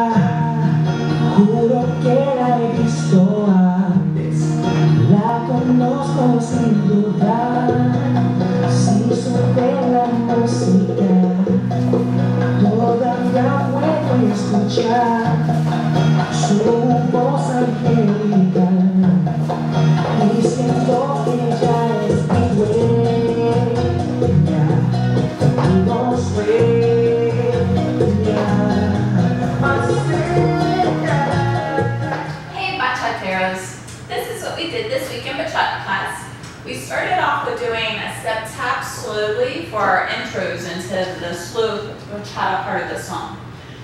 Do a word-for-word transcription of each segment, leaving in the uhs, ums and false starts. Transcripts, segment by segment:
Juro que la he visto antes, la conozco sin duda. Si supe la música, todavía puedo escuchar su voz angelical, diciendo que ella es mi dueña, mi voz dueña. Hey Bachateros, this is what we did this week in Bachata class. We started off with doing a step tap slowly for our intros into the slow Bachata part of the song.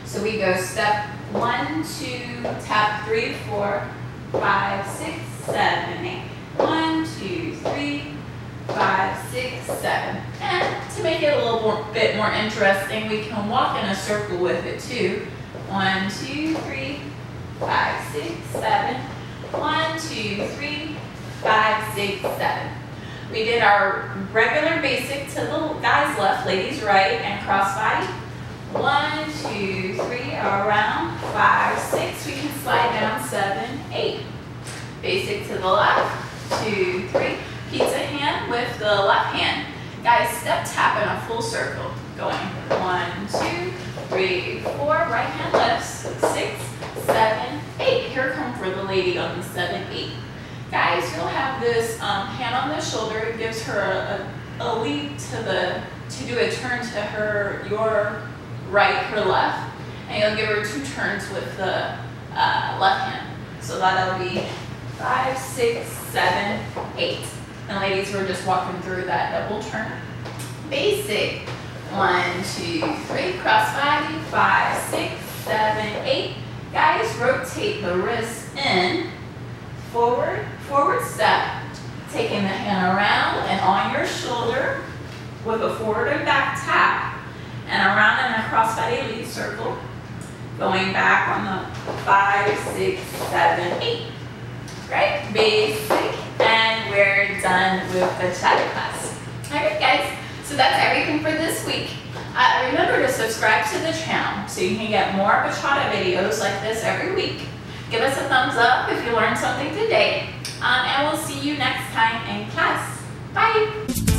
So we go step one, two, tap three, four, five, six, seven, eight. One, two, three, five, six, seven. And to make it a little more, bit more interesting, we can walk in a circle with it too. One, two, three, five, six, seven. One, two, three, five, six, seven. We did our regular basic to the guys left, ladies right, and crossbody. One, two, three, around. Five, six, we can slide down. Seven, eight. Basic to the left. Two, three. Pizza hand with the left hand. Guys, step tap in a full circle. Going one, two, three, four, right hand lifts, six, seven, eight. Here come for the lady on the seven, eight. Guys, you'll have this um, hand on the shoulder. It gives her a, a leap to the to do a turn to her your right, her left, and you'll give her two turns with the uh, left hand. So that'll be five, six, seven, eight. And ladies, we're just walking through that double turn. Basic. One, two, three, crossbody, five, six, seven, eight. Guys, rotate the wrist in, forward, forward step, taking the hand around and on your shoulder with a forward and back tap, and around in a crossbody lead circle, going back on the five, six, seven, eight. Right? Basic, and we're done with the Bachata class. All right, guys. So that's everything for this week. Uh, remember to subscribe to the channel so you can get more Bachata videos like this every week. Give us a thumbs up if you learned something today. Um, and we'll see you next time in class. Bye!